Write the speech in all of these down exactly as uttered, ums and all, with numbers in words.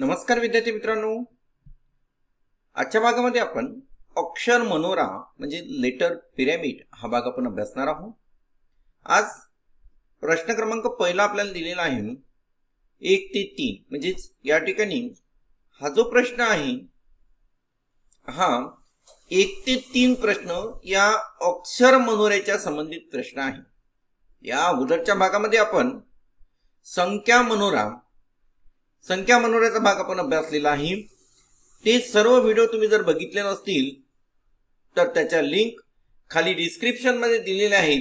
नमस्कार विद्यार्थी मित्रांनो, आजच्या भागामध्ये आपण अक्षर मनोरा म्हणजे लेटर पिरॅमिड हा भाग आपण अभ्यासणार आहोत। आज प्रश्न क्रमांक पहिला आपल्याला दिलेला आहे एक ते तीन, म्हणजे या ठिकाणी हा जो प्रश्न आहे हा एक ते तीन प्रश्न या अक्षर मनोरेच्या संबंधित प्रश्न आहे। या अगोदरच्या भागामध्ये आपण संख्या मनोरा संख्या मनोरेचा भाग आपण अभ्यासलेला आहे। ते सर्व व्हिडिओ तुम्ही जर बघितले नसतील तर त्याचा लिंक खाली डिस्क्रिप्शन मध्ये दिलेले आहे,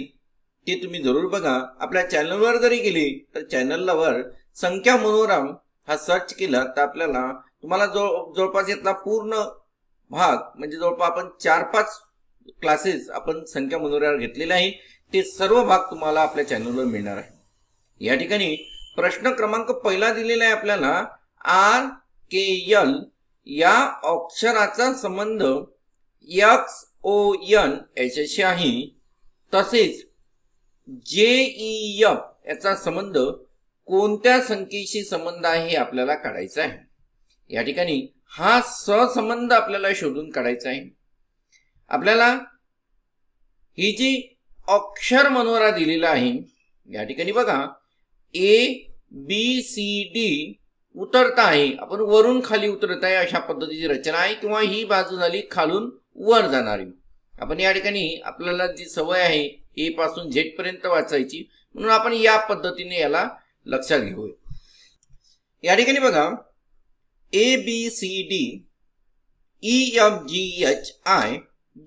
ते तुम्ही जरूर बघा। आपल्या चॅनलवर जरी गेले तर चॅनलवर संख्या मनोरा हा सर्च केला तर आपल्याला तुम्हाला जो जवळपास यातला पूर्ण भाग म्हणजे जवळपास आपण चार पाच क्लासेस आपण संख्या मनोऱ्यावर घेतलेले आहे, ते सर्व भाग तुम्हाला आपल्या चॅनलवर मिळणार आहे। या ठिकाणी प्रश्न क्रमांक पहिला दिलेला आहे आपल्याला आर के एल या अक्षराचा संबंध एक्स ओ एन याच्याशी आहे, तसेच जे ई एफ याचा संबंध कोणत्या संख्येशी संबंध आहे हे आपल्याला काढायचा आहे। या ठिकाणी हा सहसंबंध आपल्याला शोधून काढायचा आहे। आपल्याला ही जी अक्षर मनोरा दिलेला आहे या ठिकाणी बघा ए बी सी डी उतरता आहे, आपण वरून खाली उतरत आहे अशा पद्धतीची रचना आहे, किंवा ही बाजू झाली खालून वर जाणारी। आपण या ठिकाणी आपल्याला जी सवय आहे ए पासून झेड पर्यंत वाचायची, म्हणून आपण या पद्धतीने याला लक्षात घेऊया। या ठिकाणी बघा A B C D E F G H I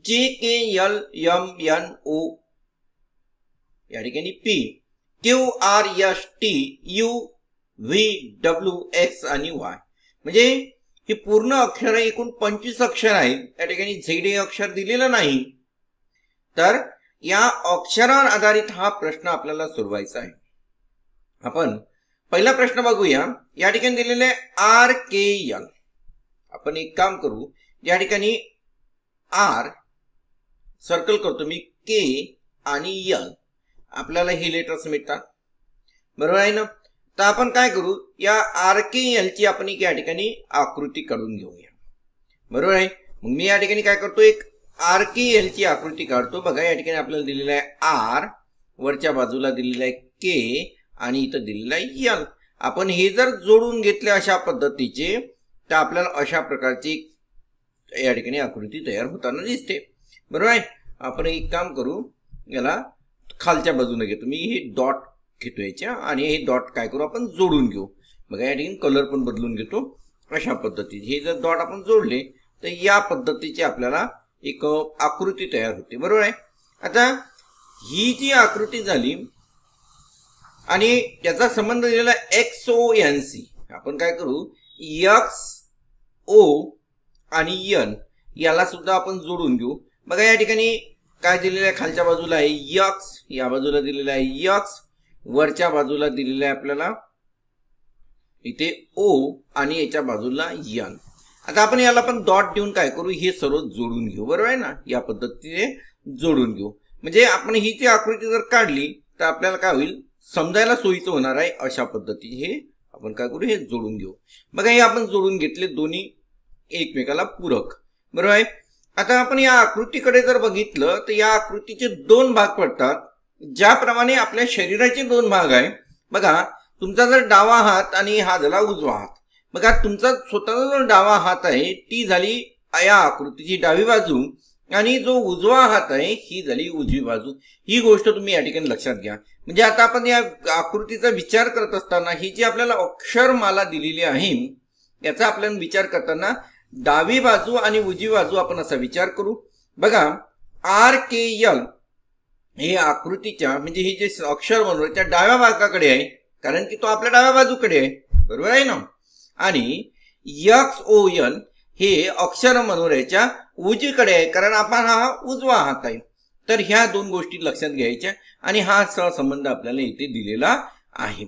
J K L M N O या ठिकाणी P Q R S T U V W X आणि वाय, म्हणजे ही पूर्ण अक्षर एकूण पंचवीस अक्षर आहेत। या ठिकाणी झेड हे अक्षर दिलेलं नाही, तर या अक्षरावर आधारित हा प्रश्न आपल्याला सोडवायचा आहे। आपण पहिला प्रश्न बघूया। या ठिकाणी दिलेले आर के एल, आपण एक काम करू, या ठिकाणी आर सर्कल करतो मी, के आणि एल आपल्याला हे लेटर्स मिळतात, बरोबर आहे ना। तर आपण काय करू, या आर के एल ची आपण या ठिकाणी आकृती काढून घेऊया, बरोबर आहे। मग मी या ठिकाणी काय करतो, एक आर के एल ची आकृती काढतो। बघा या ठिकाणी आपल्याला दिलेला आहे आर, वरच्या बाजूला दिलेला आहे के आणि इथं दिलेला आहे एल। आपण हे जर जोडून घेतले अशा पद्धतीचे तर आपल्याला अशा प्रकारची या ठिकाणी आकृती तयार होताना दिसते, बरोबर आहे। आपण एक काम करू, याला खालच्या बाजूने घेतो मी, हे डॉट घेतो याच्या, आणि हे डॉट काय करू आपण जोडून घेऊ। बघा या ठिकाणी कलर पण बदलून घेतो अशा पद्धतीने, हे जर डॉट आपण जोडले तर या पद्धतीची आपल्याला एक आकृती तयार होते, बरोबर आहे। आता ही जी आकृती झाली आणि त्याचा संबंध दिलेला एक्स ओ एन सी, आपण काय करू एक्स ओ आणि एन याला सुद्धा आपण जोडून घेऊ। बघा या ठिकाणी काय दिलेलं आहे, खालच्या बाजूला आहे एक्स, या बाजूला दिलेला आहे एक्स, वरच्या बाजूला दिलेला आहे आपल्याला इथे ओ आणि याच्या बाजूला एन। आता आपण याला पण डॉट देऊन काय करू, हे सर्व जोडून घेऊ, बरोबर आहे ना, या पद्धतीने जोडून घेऊ। म्हणजे आपण ही जी आकृती जर काढली तर आपल्याला काय होईल, समजायला सोयीचं होणार आहे अशा पद्धती, हे आपण काय करू, हे जोडून घेऊ। बघा हे आपण जोडून घेतले, दोन्ही एकमेकाला पूरक, बरोबर आहे। आता आपण या आकृतीकडे जर बघितलं तर या आकृतीचे दोन भाग पडतात, ज्याप्रमाणे आपल्या शरीराचे दोन भाग आहे। बघा तुमचा जर डावा हात आणि हा झाला उजवा हात, बघा तुमचा स्वतःचा जो डावा हात आहे ती झाली या आकृतीची डावी बाजू, आणि जो उजवा हात आहे ही झाली उजवी बाजू। ही गोष्ट तुम्ही या ठिकाणी लक्षात घ्या। म्हणजे आता आपण या आकृतीचा विचार करत असताना ही जी आपल्याला अक्षरमाला दिलेली आहे याचा आपल्याला विचार करताना डावी बाजू आणि उजवी बाजू आपण असा विचार करू। बघा आर के एल हे आकृतीच्या म्हणजे ही जे अक्षर मनोरेच्या डाव्या भागाकडे आहे, कारण की तो आपल्या डाव्या बाजूकडे आहे, बरोबर आहे ना। आणि एक्स ओ एन हे अक्षर मनोरेच्या उजवीकडे आहे, कारण आपण हा उजवा हात आहे। तर ह्या दोन गोष्टी लक्षात घ्यायच्या, आणि हा सहसंबंध आपल्याला इथे दिलेला आहे।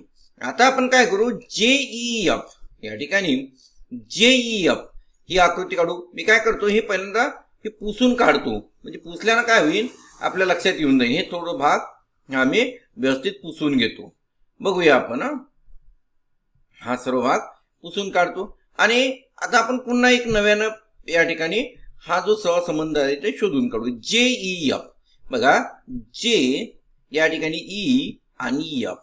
आता आपण काय करू, जेई एफ या ठिकाणी जेई एफ ही आकृती काढू। मी काय करतो, हे पहिल्यांदा हे पुसून काढतो, म्हणजे पुसल्यानं काय होईल आपल्या लक्षात येऊन जाईल। हे थोडं भाग आम्ही व्यवस्थित पुसून घेतो, बघूया आपण हा सर्व भाग पुसून काढतो। आता आपण पुन्हा एक नव्याने या ठिकाणी हा जो सहसंबंध आहे ते शोधून काढू। जे ई एफ बघा, जे या ठिकाणी ई आणि एफ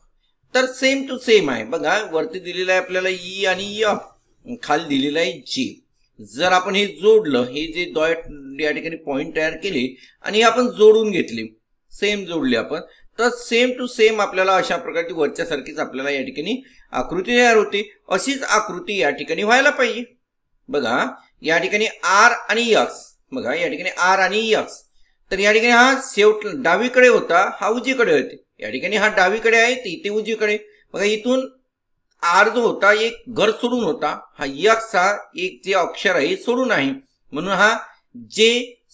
तर सेम टू सेम आहे बघा। वरती दिलेला आहे आपल्याला ई आणि एफ, खाली दिलेला आहे जे। जर आपण हे जोडलं, हे जे डॉट या ठिकाणी पॉइंट तयार केले आणि आपण जोडून घेतले, सेम जोडले आपण, तर सेम टू सेम आपल्याला अशा प्रकारची वरच्या सारखीच आपल्याला या ठिकाणी आकृती तयार होते। अशीच आकृती या ठिकाणी व्हायला पाहिजे बघा। या ठिकाणी आर आणि एक्स बघा, या ठिकाणी आर आणि एक्स तर या ठिकाणी हा शेवट डावीकडे होता, हा उजवीकडे होते। या ठिकाणी हा डावीकडे आहे, इथे उजवीकडे बघा। इथून आर जो होता एक घर सोडून होता, हा एक्स हा एक जे अक्षर आहे सोडून आहे, म्हणून हा जे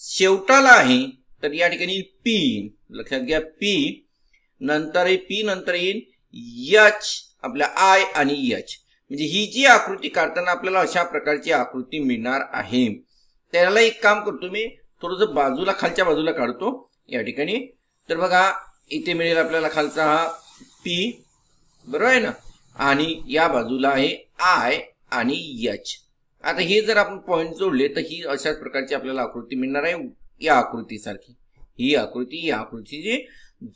शेवटाला आहे तर या ठिकाणी पी, लक्षात घ्या पी, नंतर पी नंतर येईल एच आपल्या आय आणि एच। म्हणजे ही जी आकृती काढताना आपल्याला अशा प्रकारची आकृती मिळणार आहे। त्याला एक काम करतो मी, थोडंसं बाजूला खालच्या बाजूला काढतो या ठिकाणी। तर बघा इथे मिळेल आपल्याला खालचा हा पी, बरोबर आहे ना, आणि या बाजूला आहे आय आणि एच। आता हे जर आपण पॉइंट जोडले तर ही अशाच प्रकारची आपल्याला आकृती मिळणार आहे, या आकृतीसारखी। ही आकृती या आकृतीची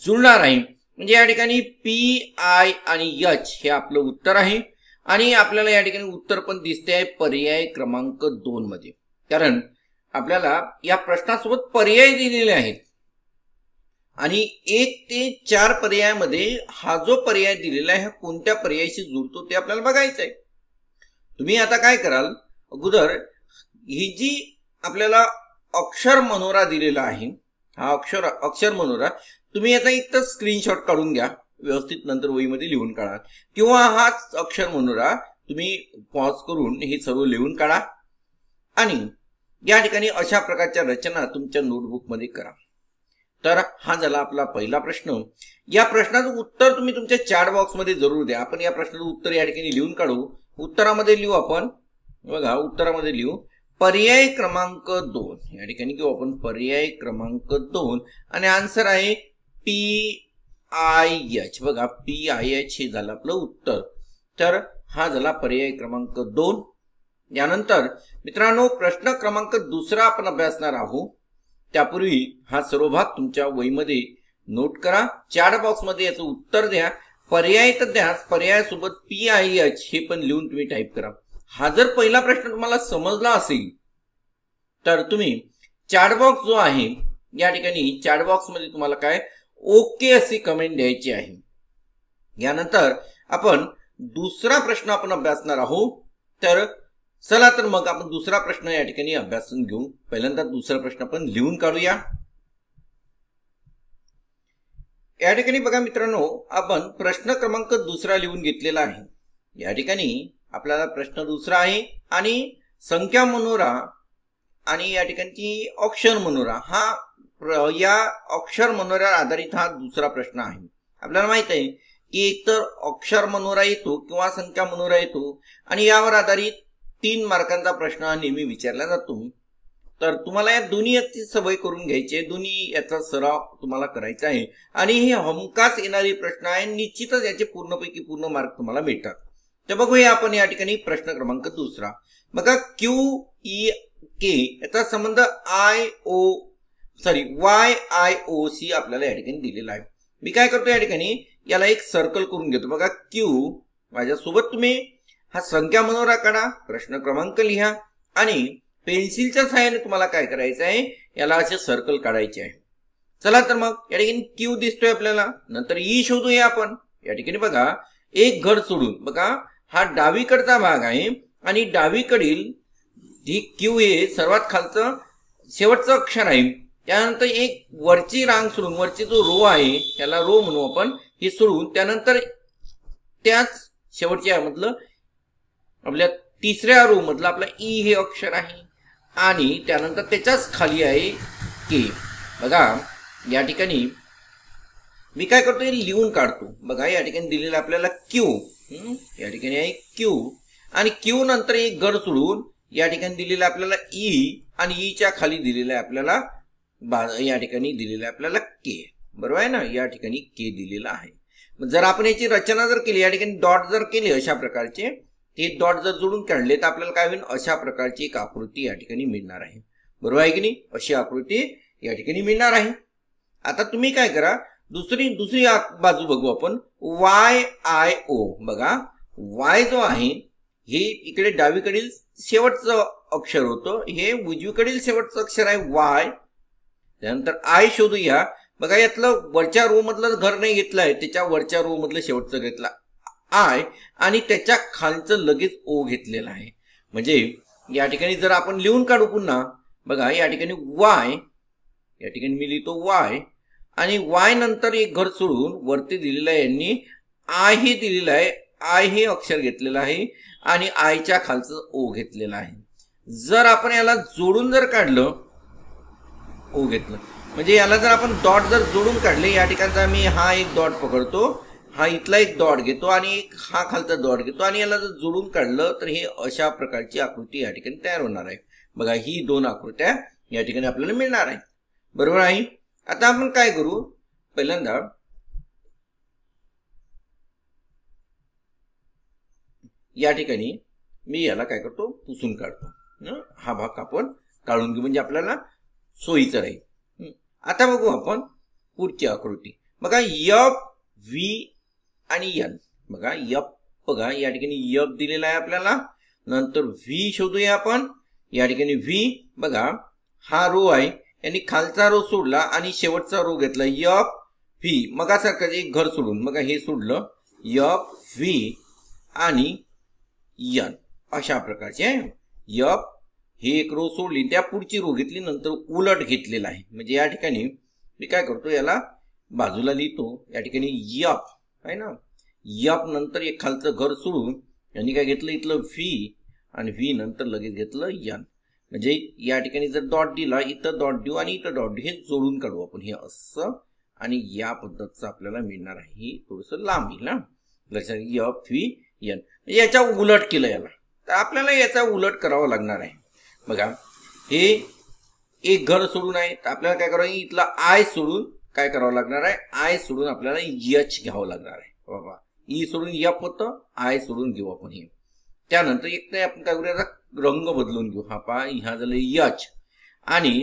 जुळणार आहे। म्हणजे या ठिकाणी पी, आय आणि एच हे आपलं उत्तर आहे। आणि आपल्याला या ठिकाणी उत्तर पण दिसते आहे पर्याय क्रमांक दोन मध्ये, कारण आपल्याला या प्रश्नासोबत पर्याय दिलेले आहेत आणि एक ते चार पर्यायामध्ये हा जो पर्याय दिलेला आहे हा कोणत्या पर्यायाशी जुळतो ते आपल्याला बघायचं आहे। तुम्ही आता काय कराल, अगोदर ही जी आपल्याला अक्षर मनोरा दिलेला आहे, हा अक्षर अक्षर मनोरा तुम्ही याचा एक तर स्क्रीनशॉट काढून घ्या व्यवस्थित, नंतर वहीमध्ये लिहून काढा, किंवा हा अक्षर मनोरा तुम्ही पॉज करून हे सर्व लिहून काढा आणि या ठिकाणी अशा प्रकारच्या रचना तुमच्या नोटबुकमध्ये करा। तर हा झाला आपला पहिला प्रश्न। या प्रश्नाचं उत्तर तुम्ही तुमच्या चॅट बॉक्समध्ये जरूर द्या। आपण या प्रश्नाचं उत्तर या ठिकाणी लिहून काढू। उत्तरामध्ये लिहू आपण बघा, उत्तरामध्ये लिहू पर्याय क्रमांक दोन, या ठिकाणी घेऊ आपण पर्याय क्रमांक दोन आणि आन्सर आहे पी आय एच बघा, पी आय एच हे झालं आपलं उत्तर। तर हा झाला पर्याय क्रमांक दोन। यानंतर मित्रांनो प्रश्न क्रमांक दुसरा आपण अभ्यासणार आहोत। त्यापूर्वी हा सर्व भाग तुमच्या वहीमध्ये नोट करा, चॅट बॉक्समध्ये याचं उत्तर द्या, पर्याय तर द्या, पर्यायासोबत पी आय एच हे पण लिहून तुम्ही टाईप करा। हा जर पहिला प्रश्न तुम्हाला समजला असेल तर तुम्ही चॅट बॉक्स जो आहे या ठिकाणी चॅट बॉक्समध्ये तुम्हाला काय ओके अशी कमेंट द्यायची आहे। यानंतर आपण दुसरा प्रश्न आपण अभ्यासणार आहोत। तर चला तर मग आपण दुसरा प्रश्न या ठिकाणी अभ्यासून घेऊ। पहिल्यांदा दुसरा प्रश्न आपण लिहून काढूया या ठिकाणी। बघा मित्रांनो आपण प्रश्न क्रमांक दुसरा लिहून घेतलेला आहे। या ठिकाणी आपल्याला प्रश्न दुसरा आहे आणि संख्या मनोरा आणि या ठिकाणची अक्षर मनोरा, हा या अक्षर मनोऱ्यावर आधारित हा दुसरा प्रश्न आहे। आपल्याला माहित आहे की एकतर अक्षर मनोरा येतो किंवा संख्या मनोरा येतो आणि यावर आधारित तीन मार्कांचा प्रश्न हा नेहमी विचारला जातो। तर तुम्हाला या दोन्ही याची सवय करून घ्यायची आहे, दोन्ही याचा सराव तुम्हाला करायचा आहे आणि हे हमखास येणारे प्रश्न आहे, निश्चितच याचे पूर्णपैकी पूर्ण मार्क तुम्हाला भेटतात। तर बघूया आपण या ठिकाणी प्रश्न क्रमांक दुसरा बघा। क्यू ई के याचा संबंध आय ओ सॉरी वाय आय ओ सी आपल्याला या ठिकाणी दिलेला आहे। मी काय करतो या ठिकाणी याला एक सर्कल करून घेतो बघा। क्यू माझ्यासोबत तुम्ही हा संख्या मनोरा काढा, प्रश्न क्रमांक लिहा आणि पेन्सिलच्या सहाय्याने तुम्हाला काय करायचं आहे याला असे सर्कल काढायचे आहे। चला तर मग या ठिकाणी क्यू दिसतोय आपल्याला, नंतर ई शोधूया आपण। या ठिकाणी बघा एक घर सोडून बघा हा डावीकडचा भाग आहे आणि डावीकडील ही क्यू हे सर्वात खालचं शेवटचं अक्षर आहे। त्यानंतर एक वरची रांग सोडून वरची जो रो आहे याला रो म्हणू आपण, हे सोडून त्यानंतर त्याच शेवटच्या मधलं आपल्या तिसऱ्या रो मधला आपला ई हे अक्षर आहे आणि त्यानंतर त्याच्याच खाली आहे के बघा। या ठिकाणी मी काय करतो हे लिहून काढतो बघा। या ठिकाणी दिलेला आपल्याला क्यू, या ठिकाणी आहे क्यू आणि क्यू नंतर एक घर सोडून या ठिकाणी दिलेला आपल्याला ई आणि ईच्या खाली दिलेला आहे आपल्याला बा, या ठिकाणी दिलेला आपल्याला के, बरोबर आहे ना, या ठिकाणी के दिलेला आहे। जर आपण याची रचना जर केली या ठिकाणी डॉट जर केली अशा प्रकारचे ते डॉट जर जोडून काढले तर आपल्याला काय होईल, अशा प्रकारची एक आकृती या ठिकाणी मिळणार आहे. बरोबर आहे की नाही, अशी आकृती या ठिकाणी मिळणार आहे. आता तुम्ही काय करा, दुसरी दुसरी बाजू बघू आपण. वाय आय ओ बघा, वाय जो आहे हे इकडे डावीकडील शेवटचं अक्षर होतं, हे उजवीकडील शेवटचं अक्षर आहे वाय. त्यानंतर आय शोधूया. बघा यातलं वरच्या रो मधलं घर नाही घेतलंय, त्याच्या वरच्या रो मधलं शेवटचं घेतलं आय आणि त्याच्या खालचं लगेच ओ घेतलेलं आहे. म्हणजे या ठिकाणी जर आपण लिहून काढू पुन्हा, बघा या ठिकाणी वाय, या ठिकाणी मी लिहितो वाय आणि वाय नंतर एक घर सोडून वरती दिलेलं आहे यांनी आय हे दिलेलं आहे, आय हे अक्षर घेतलेलं आहे आणि आयच्या खालचं ओ घेतलेलं आहे. जर आपण याला जोडून जर काढलं, ओ घेतलं म्हणजे याला जर आपण डॉट जर जोडून काढले, या ठिकाणचा मी हा एक डॉट पकडतो, हा इथला एक डॉट घेतो आणि हा खालचा डॉट घेतो आणि याला जर जोडून काढलं तर हे अशा प्रकारची आकृती या ठिकाणी तयार होणार आहे. बघा ही दोन आकृत्या या ठिकाणी आपल्याला मिळणार आहेत. बरोबर आहे. आता आपण काय करू, पहिल्यांदा या ठिकाणी मी याला काय करतो पुसून काढतो, हा भाग आपण काढून घेऊ म्हणजे आपल्याला सोयीचं राहील. आता बघू आपण पुढची आकृती. बघा यप व्ही आणि एन. बघा यप, बघा या ठिकाणी यप दिलेला आहे आपल्याला, नंतर व्ही शोधूया आपण. या ठिकाणी व्ही बघा हा रो आहे यांनी खालचा रो सोडला आणि शेवटचा रो घेतला यप व्ही, मगासारखं एक घर सोडून मग हे सोडलं यप व्ही आणि एन अशा प्रकारचे. यप हे एक रो सोडली, त्या पुढची रो घेतली, नंतर उलट घेतलेला आहे. म्हणजे या ठिकाणी मी काय करतो याला बाजूला लिहितो, या ठिकाणी यप आहे ना, यप नंतर एक खालचं घर सोडून यांनी काय घेतलं इथलं व्ही आणि व्ही नंतर लगेच घेतलं एन. म्हणजे या ठिकाणी जर डॉट दिला, इथं डॉट देऊ आणि इथं डॉट देऊ, हे जोडून काढू आपण हे असं आणि या पद्धतीचं आपल्याला मिळणार आहे. ही थोडंसं लांब येईल ना लक्षात, यप व्ही एन याच्या उलट केलं याला, तर आपल्याला याचा उलट करावा लागणार आहे. बघा हे एक घर सोडून आहे तर आपल्याला काय करावं, इथला आय सोडून काय करावं लागणार आहे, आय सोडून आपल्याला यच घ्यावं लागणार आहे. बाबा ई सोडून यप होतं, आय सोडून घेऊ आपण हे. त्यानंतर एक तर आपण काय करू याचा रंग बदलून घेऊ, हा पहा ह्या झालं यच आणि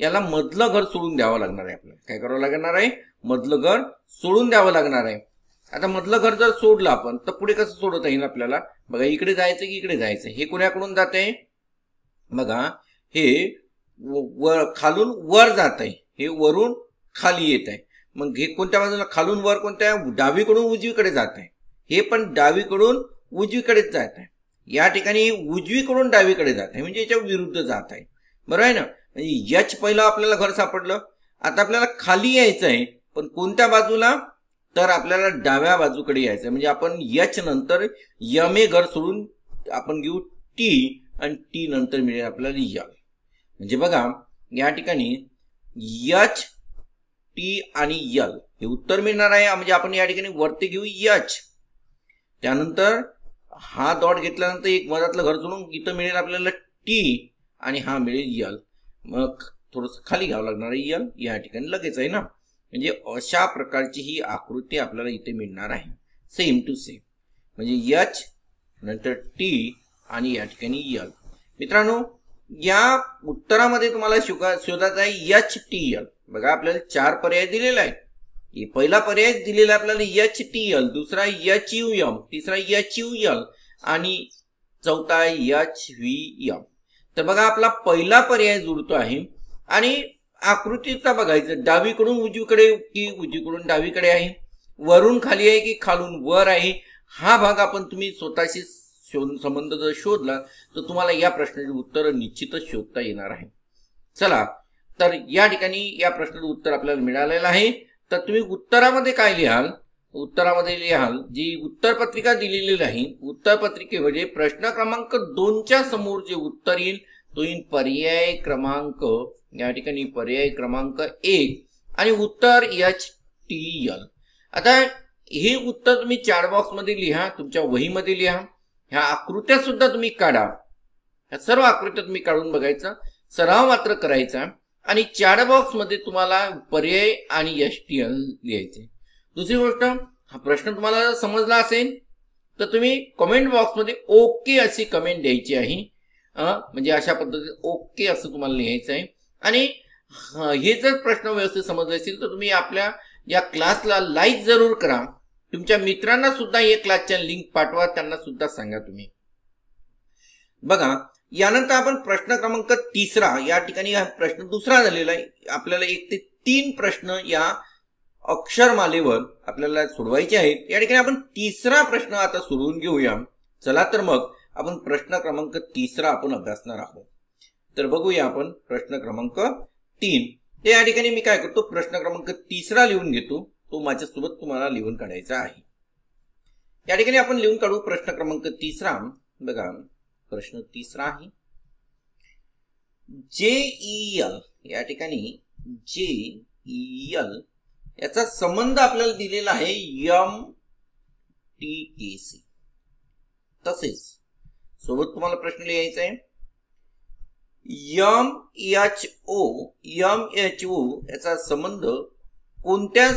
याला मधलं घर सोडून द्यावं लागणार आहे. आपल्याला काय करावं लागणार आहे, मधलं घर सोडून द्यावं लागणार आहे. आता मधलं घर जर सोडलं आपण तर पुढे कसं सोडवता येईल आपल्याला, बघा इकडे जायचं की इकडे जायचं, हे कोणाकडून जात आहे बघा, हे वर खालून वर जात आहे, हे वरून खाली येत आहे. मग हे कोणत्या बाजूला, खालून वर कोणत्या, डावीकडून उजवीकडे जात आहे, हे पण डावीकडून उजवीकडेच जात आहे. या ठिकाणी उजवीकडून डावीकडे जात आहे म्हणजे याच्या विरुद्ध जात आहे. बरोबर आहे ना, म्हणजे यच पहिलं आपल्याला घर सापडलं. आता आपल्याला खाली यायचं आहे पण कोणत्या बाजूला, तर आपल्याला डाव्या बाजूकडे यायचं आहे. म्हणजे आपण यच नंतर यम हे घर सोडून आपण घेऊ टी आणि टी नंतर मिळेल आपल्याला यम. म्हणजे बघा या ठिकाणी यच टी आणि यल हे उत्तर मिळणार आहे. म्हणजे आपण या ठिकाणी वरती घेऊ यच, त्यानंतर हा डॉट घेतल्यानंतर एक मधातलं घर सोडून इथं मिळेल आपल्याला टी आणि हा मिळेल यल, मग थोडंसं खाली घ्यावं लागणार आहे यल, या ठिकाणी लगेच आहे ना. म्हणजे अशा प्रकारची ही आकृती आपल्याला इथे मिळणार आहे, सेम टू सेम. म्हणजे यच नंतर टी आणि या ठिकाणी यल. मित्रांनो या उत्तरामध्ये तुम्हाला शोधायचं आहे यच टी यल. बघा आपल्याला चार पर्याय दिलेला आहे. पहिला पर्याय दिलेला आहे आपल्याला यच टी यल, दुसरा यच यू एम, तिसरा यच यू यल आणि चौथा यच व्ही एम. तर बघा आपला पहिला पर्याय जुळतो आहे आणि आकृतीचा बघायचं डावीकडून उजवीकडे की उजवीकडून डावीकडे आहे, वरून खाली आहे की खालून वर आहे, हा भाग आपण तुम्ही स्वतःशी संबंध जर शोधला तर तुम्हाला या प्रश्नाचे उत्तर निश्चितच शोधता येणार आहे. चला तर या ठिकाणी या प्रश्नाचं उत्तर आपल्याला मिळालेलं आहे. तर तुम्ही उत्तरामध्ये काय लिहाल, उत्तरामध्ये लिहाल जी उत्तरपत्रिका दिलेली आहे, उत्तरपत्रिकेमध्ये प्रश्न क्रमांक दोनच्या समोर जे उत्तर येईल तो येईल पर्याय क्रमांक, या ठिकाणी पर्याय क्रमांक एक आणि उत्तर एच टी एल. आता हे उत्तर तुम्ही चार बॉक्समध्ये लिहा, तुमच्या वहीमध्ये लिहा, ह्या आकृत्या सुद्धा तुम्ही काढा, ह्या सर्व आकृत्या तुम्ही काढून बघायचा, सराव मात्र करायचा आणि चार बॉक्समध्ये तुम्हाला पर्याय आणि एस टी एल लिहायचे. दुसरी गोष्ट, हा प्रश्न तुम्हाला समजला असेल तर तुम्ही कमेंट बॉक्स मध्ये ओके अशी कमेंट द्यायची आहे, म्हणजे अशा पद्धतीने ओके असं तुम्हाला लिहायचं आहे। आणि हे जर प्रश्न व्यवस्थित समजले असतील तर तुम्ही आपल्या या क्लासला लाईक जरूर करा, तुमच्या मित्रांना सुद्धा या क्लासच्या लिंक पाठवा, त्यांना सुद्धा सांगा तुम्ही। बघा यानंतर आपण प्रश्न क्रमांक तिसरा या ठिकाणी प्रश्न दुसरा झालेला आहे, आपल्याला एक ते तीन प्रश्न या अक्षरमालेवर आपल्याला सोडवायचे आहेत। या ठिकाणी आपण तिसरा प्रश्न आता सोडवून घेऊया। चला तर मग आपण प्रश्न क्रमांक तिसरा आपण अभ्यासणार आहोत। तर बघूया आपण प्रश्न क्रमांक तीन। तर या ठिकाणी मी काय करतो, प्रश्न क्रमांक तिसरा लिहून घेतो, तो माझ्यासोबत तुम्हाला लिहून काढायचा आहे। या ठिकाणी आपण लिहून काढू प्रश्न क्रमांक तिसरा। बघा प्रश्न तिसरा आहे, जेईएल या ठिकाणी जेईएल याचा संबंध आपल्याला दिलेला आहे एम टी के सी, तसेच सोबत तुम्हाला प्रश्न लिहायचा आहे M H O M H O याचा संबंध कोणत्या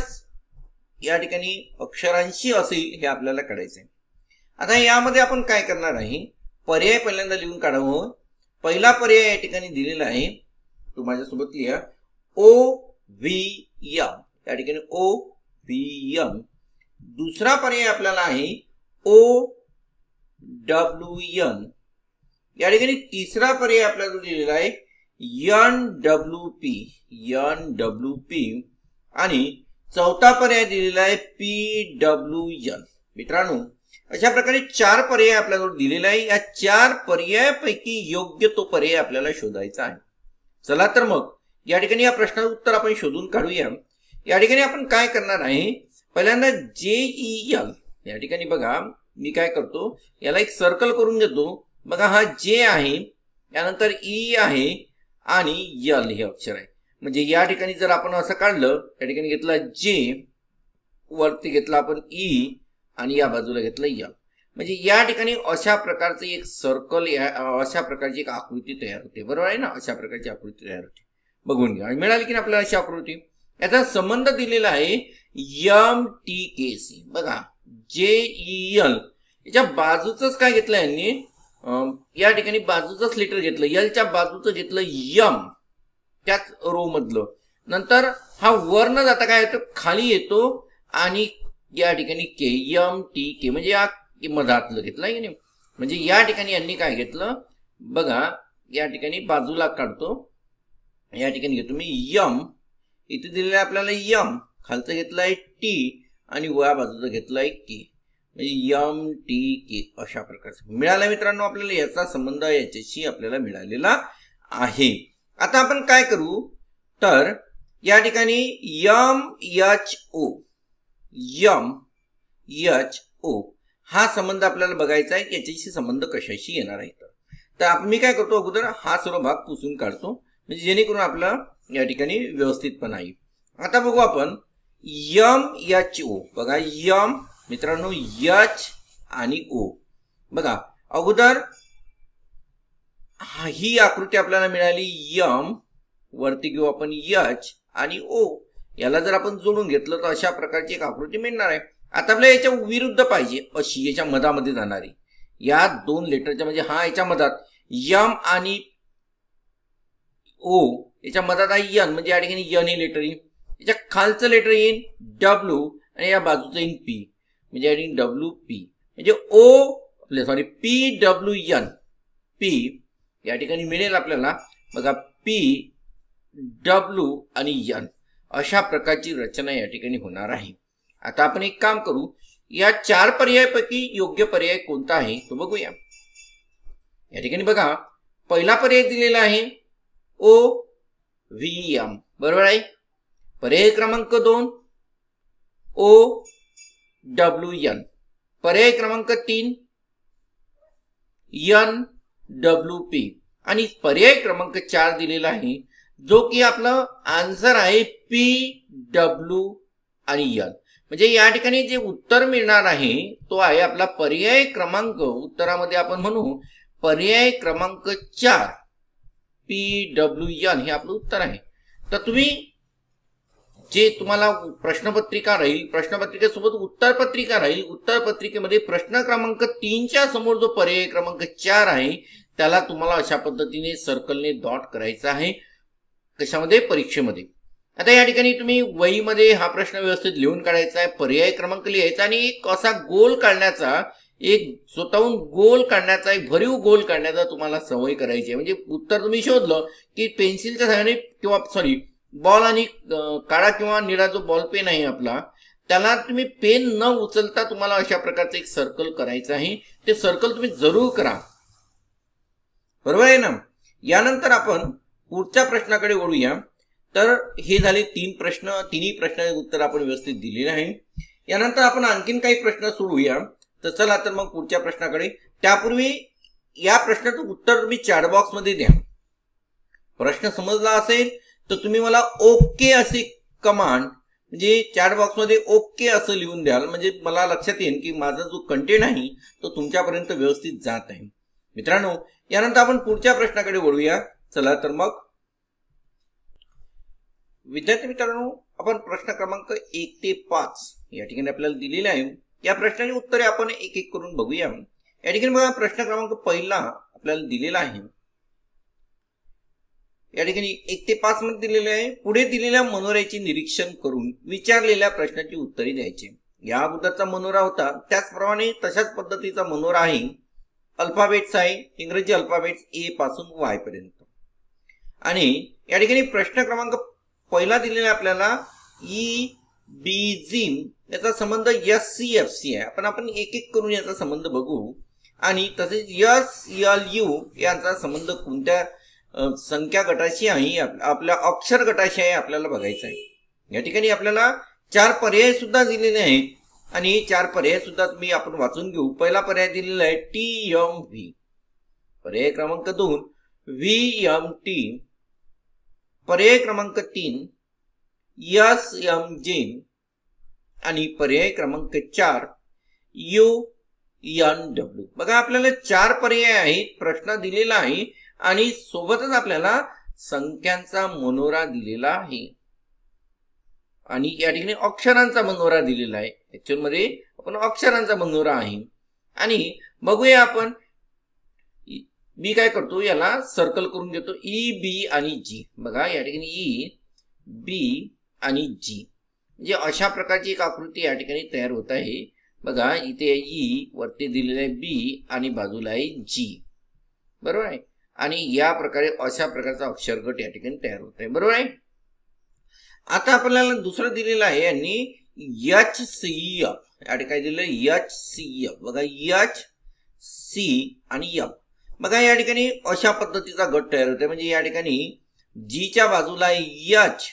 या ठिकाणी अक्षरांशी असेल हे आपल्याला काढायचं आहे। आता यामध्ये आपण काय करणार आहे, पर्याय पहिल्यांदा लिहून काढावं। पहिला पर्याय या ठिकाणी दिलेला आहे, तो माझ्यासोबत लिहा ओ व्ही एम या ठिकाणी ओ व्ही एम। दुसरा पर्याय आपल्याला आहे ओ डब्ल्यू एन या ठिकाणी। तिसरा पर्याय आपल्याला दिलेला आहे N W P N W P. आणि चौथा पर्याय दिलेला आहे पी डब्ल्यू एन। मित्रांनो अशा प्रकारे चार पर्याय आपल्याला दिलेला आहे, या चार पर्यायापैकी योग्य तो पर्याय आपल्याला शोधायचा आहे। चला तर मग या ठिकाणी या प्रश्नाचं उत्तर आपण शोधून काढूया। या ठिकाणी आपण काय करणार आहे, पहिल्यांदा जेईएल या ठिकाणी बघा मी काय करतो, याला एक सर्कल करून देतो। बघा हा जे आहे, त्यानंतर ई आहे आणि एल हे अक्षर आहे। म्हणजे या ठिकाणी जर आपण असं काढलं, या ठिकाणी घेतला जे, वरती घेतला आपण ई आणि या बाजूला घेतलं एल, म्हणजे या ठिकाणी अशा प्रकारचं एक सर्कल, अशा प्रकारची एक आकृती तयार होते। बरोबर आहे ना, अशा प्रकारची आकृती तयार होते। बघून घ्या मिळाली की आपल्याला अशी आकृती। याचा संबंध दिलेला आहे एम टी के सी। बघा जेईएल याच्या बाजूचंच काय घेतलं यांनी, या ठिकाणी बाजूचंच लेटर घेतलं, एलच्या बाजूचं घेतलं यम त्याच रो मधलं। नंतर हा वर्ण जाता काय येतो, खाली येतो आणि या ठिकाणी के एम टी के म्हणजे या मधातलं घेतलं आहे की नाही, म्हणजे या ठिकाणी यांनी काय घेतलं, बघा या ठिकाणी बाजूला काढतो, या ठिकाणी घेतो मी यम, इथे दिलेलं आहे आपल्याला यम, खालचं घेतलं आहे टी आणि वया बाजूचं घेतलं आहे के, म्हणजे यम टी के अशा प्रकारचं मिळालं। मित्रांनो आपल्याला याचा संबंध याच्याशी आपल्याला मिळालेला आहे। आता आपण काय करू, तर या ठिकाणी यम एच ओ यम एच ओ हा संबंध आपल्याला बघायचा आहे, याच्याशी संबंध कशाशी येणार आहे। तर आपण मी काय करतो, अगोदर हा सर्व भाग पुसून काढतो, म्हणजे जेणेकरून आपला या ठिकाणी व्यवस्थितपणा येईल। आता बघू आपण यम एच ओ। बघा यम मित्रांनो एच आणि ओ। बघा अगोदर ही आकृती आपल्याला मिळाली यम, वरती घेऊ आपण एच आणि ओ, याला जर आपण जोडून घेतलं तर अशा प्रकारची एक आकृती मिळणार आहे। आता आपल्याला याच्या विरुद्ध पाहिजे अशी, याच्या मधामध्ये जाणारी, या दोन लेटरच्या म्हणजे हा याच्या मधात यम आणि ओ याच्या मधात आहे यन, म्हणजे या ठिकाणी यन हे लेटर येईल, याच्या खालचं लेटर येईल डब्ल्यू आणि या बाजूचं येईल पी, म्हणजे या ठिकाणी डब्ल्यू पी म्हणजे ओ आपल्या sorry P W N P या ठिकाणी मिळेल आपल्याला। बघा पी डब्ल्यू आणि यन अशा प्रकारची रचना या ठिकाणी होणार आहे। आता आपण एक काम करू, या चार पर्यायापैकी योग्य पर्याय कोणता आहे तो बघूया। या ठिकाणी बघा पहिला पर्याय दिलेला आहे ओ व्ही एम, बरोबर आहे। पर्याय क्रमांक दोन ओ डब्ल्यू एन, पर्याय क्रमांक तीन एन डब्ल्यू पी, आणि पर्याय क्रमांक चार दिलेला आहे जो की आपलं आन्सर आहे पी डब्ल्यू आणि एन। म्हणजे या ठिकाणी जे उत्तर मिळणार आहे तो आहे आपला पर्याय क्रमांक, उत्तरामध्ये आपण म्हणू पर्याय क्रमांक चार पी डब्ल्यू एन हे आपलं उत्तर आहे। तर तुम्ही जे तुम्हाला प्रश्नपत्रिका राहील, प्रश्नपत्रिकेसोबत उत्तरपत्रिका राहील. उत्तरपत्रिकेमध्ये प्रश्न क्रमांक तीनच्या समोर जो पर्याय क्रमांक चार आहे त्याला तुम्हाला अशा पद्धतीने सर्कलने डॉट करायचा आहे कशामध्ये, परीक्षेमध्ये. आता या ठिकाणी तुम्ही वहीमध्ये हा प्रश्न व्यवस्थित लिहून काढायचा आहे, पर्याय क्रमांक लिहायचा आणि एक असा गोल काढण्याचा, एक स्वतःहून गोल काढण्याचा, एक भरीव गोल काढण्याचा तुम्हाला सवय करायची आहे. म्हणजे उत्तर तुम्ही शोधलं की पेन्सिलच्या सहाय्याने किंवा सॉरी बॉल आणि काळा किंवा निळा जो बॉल पेन आहे आपला त्याला तुम्ही पेन न उचलता तुम्हाला अशा प्रकारचं एक सर्कल करायचं आहे. ते सर्कल तुम्ही जरूर करा, बरोबर आहे ना. यानंतर आपण पुढच्या प्रश्नाकडे वळूया. तर हे झाले तीन प्रश्न, तिन्ही प्रश्नांचे उत्तर आपण व्यवस्थित दिलेलं आहे. यानंतर आपण आणखीन काही प्रश्न सोडवूया. तर चला तर मग पुढच्या प्रश्नाकडे. त्यापूर्वी या प्रश्नाचं उत्तर तुम्ही चॅट बॉक्समध्ये द्या. प्रश्न समजला असेल तर तुम्ही मला ओके असे कमांड म्हणजे चॅट बॉक्समध्ये ओके असं लिहून द्याल, म्हणजे मला लक्षात येईल की माझा जो कंटेंट आहे तो तुमच्यापर्यंत व्यवस्थित जात आहे. मित्रांनो, यानंतर आपण पुढच्या प्रश्नाकडे वळूया. चला तर मग विद्यार्थी मित्रांनो, आपण प्रश्न क्रमांक एक ते पाच या ठिकाणी आपल्याला दिलेले आहे. या प्रश्नाची उत्तरे आपण एक एक करून बघूया. या ठिकाणी बघा, प्रश्न क्रमांक पहिला आपल्याला दिलेला आहे. या ठिकाणी एक ते पाच मध्ये दिलेले आहे. पुढे दिलेल्या मनोऱ्याचे निरीक्षण करून विचारलेल्या प्रश्नाची उत्तरे द्यायचे. या अगोदरचा मनोरा होता, त्याचप्रमाणे तशाच पद्धतीचा मनोरा आहे. अल्फाबेट्स आहे, इंग्रजी अल्फाबेट्स ए पासून वाय पर्यंत. आणि या ठिकाणी प्रश्न क्रमांक पहिला दिलेला आपल्याला ई बी झिम याचा संबंध एस सी एफ सी आहे. आपण आपण एक एक करून याचा संबंध बघू. आणि तसेच एस एल यू यांचा संबंध कोणत्या संख्या गटाशी आहे, आपल्या अक्षर गटाशी आहे, आपल्याला बघायचं आहे. या ठिकाणी आपल्याला चार पर्याय सुद्धा दिलेले आहेत आणि चार पर्याय सुद्धा तुम्ही आपण वाचून घेऊ. पहिला पर्याय दिलेला आहे टी एम व्ही, पर्याय क्रमांक दोन व्ही एम टी, पर्याय क्रमांक तीन एस एम जे, आणि पर्याय क्रमांक चार यू एन डब्ल्यू. बघा, आपल्याला चार पर्याय आहेत, प्रश्न दिलेला आहे आणि सोबतच आपल्याला संख्यांचा मनोरा दिलेला आहे आणि या ठिकाणी अक्षरांचा मनोरा दिलेला आहे. ऍक्च्युअल मध्ये आपण अक्षरांचा मनोरा आहे. आणि बघूया आपण, मी काय करतो याला सर्कल करून घेतो. ई बी आणि जी, बघा या ठिकाणी ई बी आणि जी म्हणजे अशा प्रकारची एक आकृती या ठिकाणी तयार होत आहे. बघा, इथे ई वरती दिलेलं आहे बी आणि बाजूला आहे जी, बरोबर आहे. आणि या प्रकारे अशा प्रकारचा अक्षरगट या ठिकाणी तयार होत आहे, बरोबर आहे. आता आपल्याला दुसरं दिलेलं आहे यांनी एच सी एफ. या ठिकाणी दिलेलं एच सी एफ, बघा एच सी आणि एफ. बघा या ठिकाणी अशा पद्धतीचा गट तयार होतोय. म्हणजे या ठिकाणी जीच्या बाजूला एच,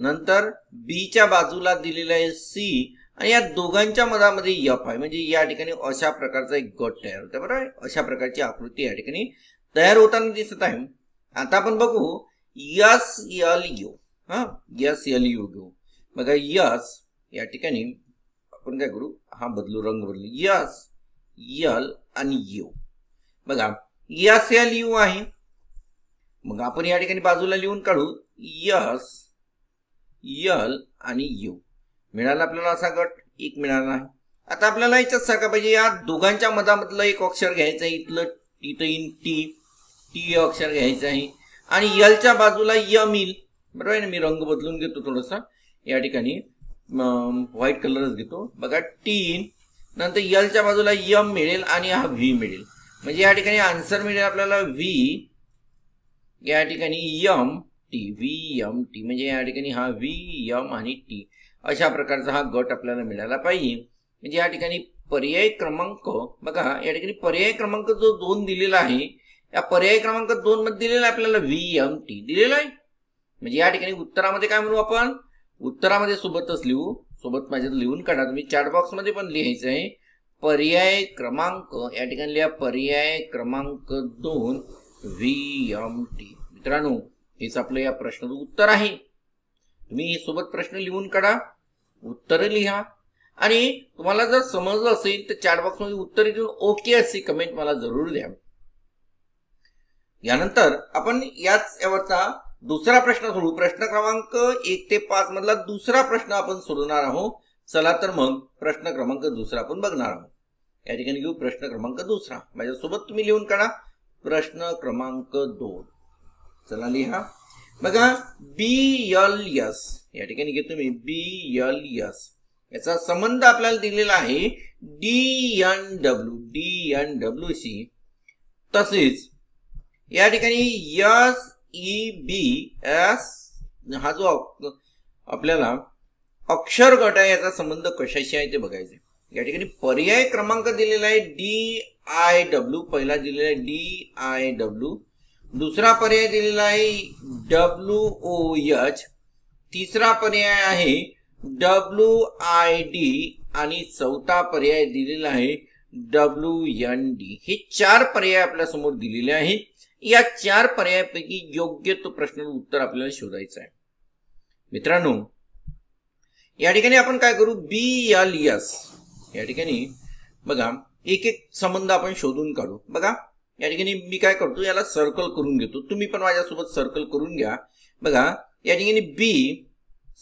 नंतर बीच्या बाजूला दिलेला आहे सी आणि या दोघांच्या मधामध्ये एफ आहे. म्हणजे या ठिकाणी अशा प्रकारचा एक गट तयार होता, बरोबर आहे. अशा प्रकारची आकृती या ठिकाणी तयार होताना दिसत आहे. आता आपण बघू यस एल यू. हा, यस एल यू घेऊ. बघा यस या ठिकाणी आपण काय करू, हा बदलू, रंग बदलू. यस एल आणि यू, बघा यस एल यू आहे. मग आपण या ठिकाणी बाजूला लिहून काढू यस एल आणि यू. मिळाला आपल्याला असा गट एक मिळाला आहे. आता आपल्याला याच्याच सारखा पाहिजे. या दोघांच्या मधामधलं एक अक्षर घ्यायचं आहे. इथलं इथं इन टी टी अक्षर घ्यायचं आहे आणि यलच्या बाजूला यम येईल, बरोबर आहे ना. मी रंग बदलून घेतो थोडासा, या ठिकाणी व्हाईट कलरच घेतो. बघा टी इन, नंतर यलच्या बाजूला यम मिळेल आणि हा व्ही मिळेल. म्हणजे या ठिकाणी आन्सर मिळेल आपल्याला व्ही, या ठिकाणी M T, V M T. म्हणजे या ठिकाणी हा व्ही यम आणि टी अशा प्रकारचा हा गट आपल्याला मिळाला पाहिजे. म्हणजे या ठिकाणी पर्याय क्रमांक, बघा या ठिकाणी पर्याय क्रमांक जो दोन दिलेला आहे, या पर्याय क्रमांक दोन मध्ये दिलेला आपल्याला व्ही एम टी दिलेला आहे. म्हणजे या ठिकाणी उत्तरामध्ये काय म्हणू आपण, उत्तरामध्ये सोबतच लिहू, सोबत माझ्या लिहून काढा. तुम्ही चॅट बॉक्समध्ये पण लिहायचं आहे पर्याय क्रमांक. या ठिकाणी लिहा पर्याय क्रमांक दोन व्ही एम टी. मित्रांनो, हेच आपलं या प्रश्नाचं उत्तर आहे. तुम्ही सोबत प्रश्न लिहून काढा, उत्तर लिहा आणि तुम्हाला जर समजलं असेल तर चॅट बॉक्समध्ये उत्तर देऊन ओके असे कमेंट मला जरूर द्या. यानंतर आपण याच यावरचा दुसरा प्रश्न सोडू। प्रश्न क्रमांक एक ते पाच मधला दुसरा प्रश्न आपण सोडणार आहोत. चला तर मग प्रश्न क्रमांक दुसरा आपण बघणार आहोत. या ठिकाणी घेऊ प्रश्न क्रमांक दुसरा. माझ्यासोबत तुम्ही लिहून काढा प्रश्न क्रमांक दोन. चला लिहा. बघा बी एल एस या ठिकाणी घेतो मी बी एल एस. याचा संबंध आपल्याला दिलेला आहे D N W D N W C. तसेच या ठिकाणी एस ई बी एस हा जो आपल्याला अक्षर गट आहे याचा संबंध कशाशी आहे ते बघायचं. या ठिकाणी पर्याय क्रमांक दिलेला आहे डी आय डब्ल्यू. पहिला दिलेला आहे डी आय डब्ल्यू. दुसरा पर्याय दिलेला आहे डब्ल्यू ओ एच. तिसरा पर्याय आहे डब्ल्यू आय डी आणि चौथा पर्याय दिलेला आहे डब्ल्यू एन डी. हे चार पर्याय आपल्या समोर दिलेले आहेत. या चार पर्यायापैकी योग्य तो प्रश्न उत्तर आपल्याला शोधायचं आहे. मित्रांनो या ठिकाणी आपण काय करू बी एल एस या ठिकाणी बघा एक एक संबंध आपण शोधून काढू. बघा या ठिकाणी मी काय करतो याला सर्कल करून घेतो. तुम्ही पण माझ्यासोबत सर्कल करून घ्या. बघा या ठिकाणी बी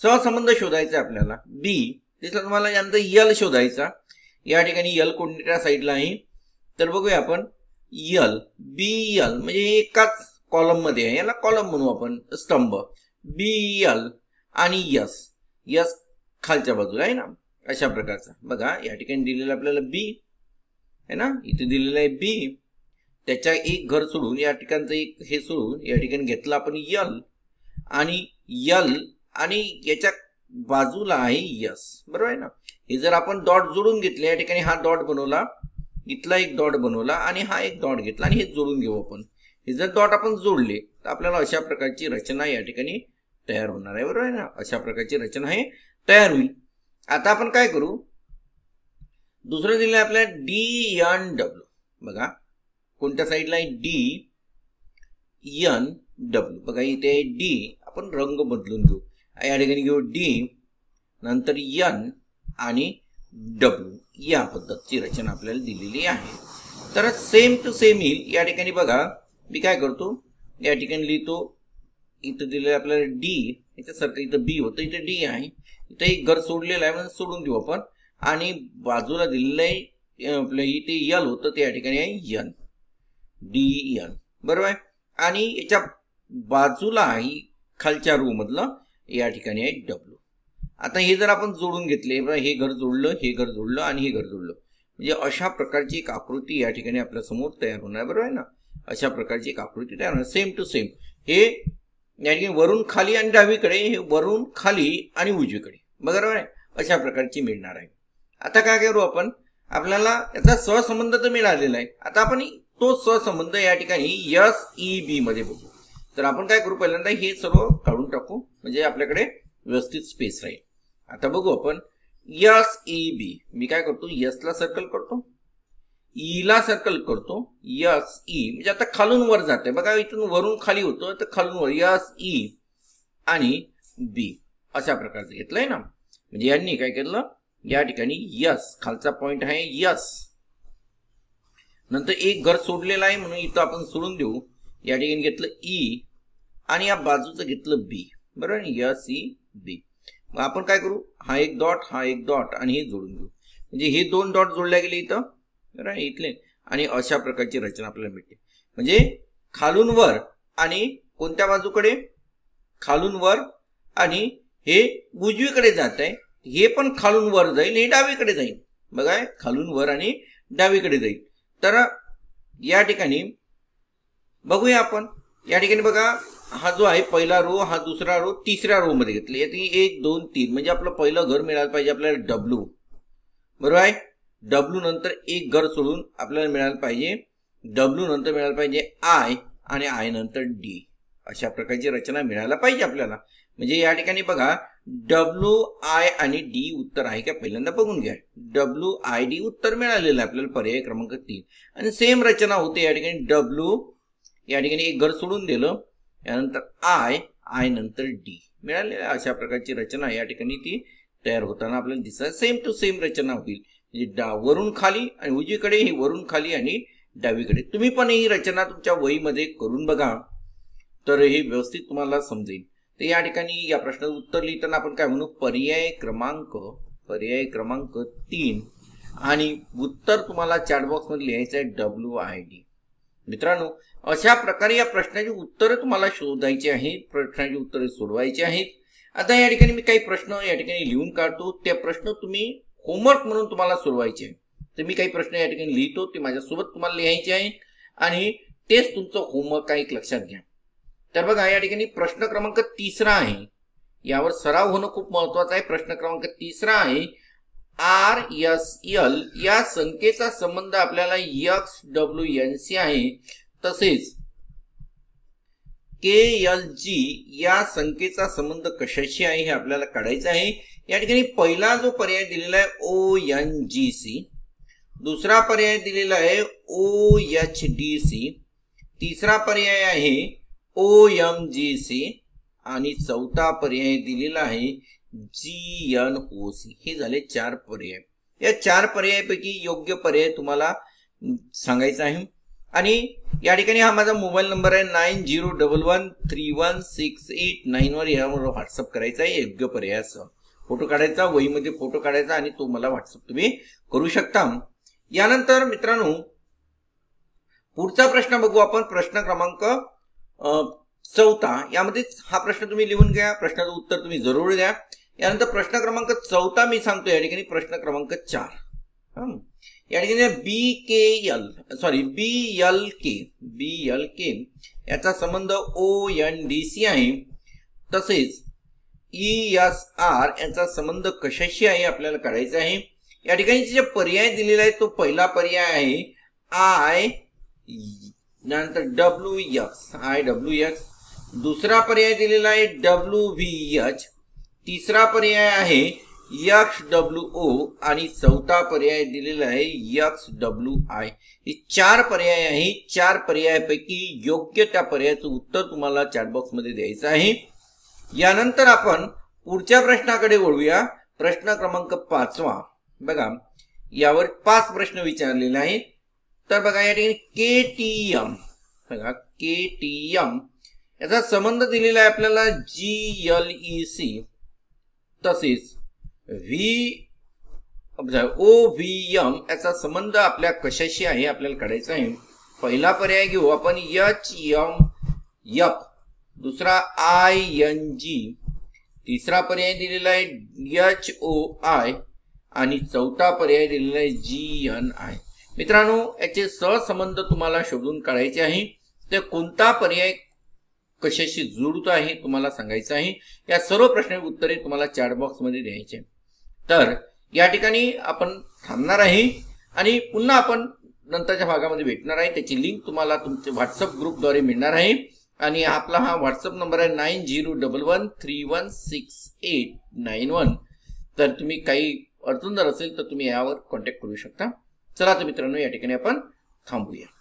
सहसंबंध शोधायचा आपल्याला. बी दिसला तुम्हाला. यानंतर यल शोधायचा. या ठिकाणी यल कोणत्या साईडला आहे तर बघूया आपण यल बी यल म्हणजे एकाच कॉलम मध्ये आहे. याला कॉलम म्हणू आपण स्तंभ. बी यल आणि यस यस खालच्या बाजूला आहे ना अशा प्रकारचा. बघा या ठिकाणी दिलेला आपल्याला बी आहे ना. इथे दिलेला आहे बी. त्याच्या एक घर सोडून या ठिकाणचं एक हे सोडून या ठिकाणी घेतला आपण यल आणि यल आणि याच्या बाजूला आहे यस. बरोबर आहे ना. हे जर आपण डॉट जोडून घेतले या ठिकाणी हा डॉट बनवला इथला एक डॉट बनवला आणि हा एक डॉट घेतला आणि हे जोडून घेऊ आपण. हे जर डॉट आपण जोडले तर आपल्याला अशा प्रकारची रचना या ठिकाणी तयार होणार आहे. बरोबर आहे ना. अशा प्रकारची रचना हे तयार होईल. आता आपण काय करू दुसरं दिलं आहे आपल्याला डी एन डब्ल्यू. बघा कोणत्या साईडला आहे डी एन डब्ल्यू. बघा इथे आहे डी. आपण रंग बदलून घेऊ. या ठिकाणी घेऊ डी नंतर एन आणि डब्ल्यू. या पद्धतीची रचना आपल्याला दिलेली आहे. तर सेम टू सेम येईल. या ठिकाणी बघा मी काय करतो या ठिकाणी लिहितो. इथं दिलेलं आपल्याला डी याच्यासारखं इथं बी होतं इथं डी आहे. इथं एक घर सोडलेलं आहे म्हणजे सोडून देऊ आपण आणि बाजूला दिलेलं आहे आपलं इथे यल होतं ते या ठिकाणी आहे एन डी एन. बरोबर आहे. आणि याच्या बाजूला आहे खालच्या रो मधलं या ठिकाणी आहे डब्ल्यू. आता हे जर आपण जोडून घेतले हे घर जोडलं हे घर जोडलं आणि हे घर जोडलं म्हणजे अशा प्रकारची एक आकृती या ठिकाणी आपल्या समोर तयार होणार. बरोबर आहे ना. अशा प्रकारची एक आकृती तयार होणार सेम टू सेम. हे या ठिकाणी वरून खाली आणि डावीकडे हे वरून खाली आणि उजवीकडे. बरोबर आहे. अशा प्रकारची मिळणार आहे. आता काय करू आपण आपल्याला याचा सहसंबंध तर मिळालेला आहे. आता आपण तो सहसंबंध या ठिकाणी एस ई बी मध्ये बघू. तर आपण काय करू पहिल्यांदा हे सर्व काढून टाकू म्हणजे आपल्याकडे व्यवस्थित स्पेस राहील. आता बघू आपण एस ई बी. मी काय करतो यसला सर्कल करतो ईला सर्कल करतो यस ई म्हणजे आता खालून वर जाते. बघा इथून वरून खाली होतं तर खालून वर यस ई आणि बी अशा प्रकारचं घेतलंय ना. म्हणजे यांनी काय केलं या ठिकाणी यस खालचा पॉइंट आहे यस नंतर एक घर सोडलेला आहे म्हणून इथं आपण सोडून देऊ. या ठिकाणी घेतलं ई आणि या बाजूचं घेतलं बी. बरोबर यस ई बी. मग आपण काय करू हा एक डॉट हा एक डॉट आणि हे जोडून घेऊ म्हणजे हे दोन डॉट जोडल्या गेले इथं. बरोबर इथले आणि अशा प्रकारची रचना आपल्याला मिळते. म्हणजे खालून वर आणि कोणत्या बाजूकडे खालून वर आणि हे उजवीकडे जात आहे. हे पण खालून वर जाईल हे डावीकडे जाईल. बघा खालून वर आणि डावीकडे जाईल. तर या ठिकाणी बघूया आपण या ठिकाणी बघा हा जो आहे पहिला रो हा दुसरा रो तिसऱ्या रो मध्ये घेतले. यातही एक दोन तीन म्हणजे आपलं पहिलं घर मिळालं पाहिजे आपल्याला डब्ल्यू. बरोबर आहे. डब्ल्यू नंतर एक घर सोडून आपल्याला मिळालं पाहिजे डब्ल्यू नंतर मिळालं पाहिजे आय आणि आय नंतर डी. अशा प्रकारची रचना मिळायला पाहिजे आपल्याला. म्हणजे या ठिकाणी बघा डब्ल्यू आय आणि डी उत्तर आहे का पहिल्यांदा बघून घ्या. डब्ल्यू आय डी उत्तर मिळालेलं आहे आपल्याला पर्याय क्रमांक तीन. आणि सेम रचना होते या ठिकाणी डब्ल्यू या ठिकाणी एक घर सोडून दिलं यानंतर आय आय नंतर डी मिळालेलं. अशा प्रकारची रचना या ठिकाणी ती तयार होताना आपल्याला दिसतात. सेम टू सेम रचना होईल. वरून खाली आणि उजवीकडे हे वरून खाली आणि डावीकडे. तुम्ही पण ही रचना तुमच्या वहीमध्ये करून बघा. तर हे व्यवस्थित तुम्हाला समजेल। तर या ठिकाणी या प्रश्नाचं उत्तर लिहिताना आपण काय म्हणू, पर्याय क्रमांक पर्याय क्रमांक तीन आणि उत्तर तुम्हाला चॅट बॉक्स मध्ये लिहायचं आहे डब्ल्यू आय डी। मित्रांनो अशा प्रकारे या प्रश्नाची उत्तरे तुम्हाला शोधायची आहेत, प्रश्नाची उत्तरे सोडवायची आहेत। आता या ठिकाणी मी काही प्रश्न या ठिकाणी लिहून काढतो, ते प्रश्न तुम्ही होमवर्क म्हणून तुम्हाला सोडवायचे आहेत। तर मी काही प्रश्न या ठिकाणी लिहितो, ते माझ्यासोबत तुम्हाला लिहायचे आहे आणि तेच तुमचं होमवर्क आहे, लक्षात घ्या। तर बघा या ठिकाणी प्रश्न क्रमांक तिसरा आहे, यावर सराव होणं खूप महत्त्वाचं आहे। प्रश्न क्रमांक तिसरा आहे, आर एस एल या संख्येचा संबंध आपल्याला एक्स डब्ल्यू एन सी आहे, तसेच के एल जी या संख्येचा संबंध कशाशी आहे हे आपल्याला काढायचं आहे। या ठिकाणी पहिला जो पर्याय दिलेला आहे ओ एन जी सी, दुसरा पर्याय दिलेला आहे ओ एच डी सी, तिसरा पर्याय आहे ओ एम जी सी आणि चौथा पर्याय दिलेला आहे जी एन ओ सी। हे झाले चार पर्याय। या चार पर्यायापैकी योग्य पर्याय तुम्हाला सांगायचा आहे। आणि या ठिकाणी हा माझा मोबाईल नंबर आहे nine zero double one three one six eight nine वर यावर व्हॉट्सअप करायचा आहे। योग्य पर्यायासह फोटो काढायचा, वहीमध्ये फोटो काढायचा आणि तो मला व्हॉट्सअप तुम्ही करू शकता। यानंतर मित्रांनो पुढचा प्रश्न बघू आपण, प्रश्न क्रमांक चौथा। यामध्ये हा प्रश्न तुम्ही लिहून घ्या, प्रश्नाचं उत्तर तुम्ही जरूर द्या। यानंतर प्रश्न क्रमांक चौथा मी सांगतो या ठिकाणी, प्रश्न क्रमांक चार या ठिकाणी B K L sorry B L K B L K याचा संबंध ओ एन डी सी आहे, तसेच ई एस आर याचा संबंध कशाशी आहे आपल्याला काढायचा आहे। या ठिकाणी जे पर्याय दिलेला आहे तो पहिला पर्याय आहे आय नंतर W X I W X, दुसरा पर्याय दिलेला आहे डब्ल्यू व्ही एच, तिसरा पर्याय आहे एक्स डब्ल्यू ओ आणि चौथा पर्याय दिलेला आहे एक्स डब्ल्यू आय। हे चार पर्याय आहे। चार पर्यायापैकी योग्य त्या पर्यायाचं उत्तर तुम्हाला चॅटबॉक्समध्ये द्यायचं आहे। यानंतर आपण पुढच्या प्रश्नाकडे वळूया, प्रश्न क्रमांक पाचवा। बघा यावर पाच प्रश्न विचारलेले आहेत। तर बघा या ठिकाणी के टी एम बघा के टी एम याचा संबंध दिलेला आहे आपल्याला जी एल ई सी, तसेच व्ही ओ व्ही एम याचा संबंध आपल्या कशाशी आहे आपल्याला काढायचा आहे। पहिला पर्याय घेऊ आपण एच एम एफ, दुसरा आय एन जी, तिसरा पर्याय दिलेला आहे एच ओ आय आणि चौथा पर्याय दिलेला आहे जी एन आय। मित्रांनो याचे सहसंबंध तुम्हाला शोधून काढायचे आहे, तर कोणता पर्याय कशाशी जुळत आहे तुम्हाला सांगायचं आहे। या सर्व प्रश्नांची उत्तरे तुम्हाला चॅट बॉक्समध्ये द्यायचे। तर या ठिकाणी आपण थांबणार आहे आणि पुन्हा आपण नंतरच्या भागामध्ये भेटणार आहे। त्याची लिंक तुम्हाला तुमच्या व्हॉट्सअप ग्रुपद्वारे मिळणार आहे आणि आपला हा व्हॉट्सअप नंबर आहे nine zero double one three one six eight nine one. तर तुम्ही काही अडचण जर असेल तर तुम्ही यावर कॉन्टॅक्ट करू शकता। चला तर मित्रांनो या ठिकाणी आपण थांबूया।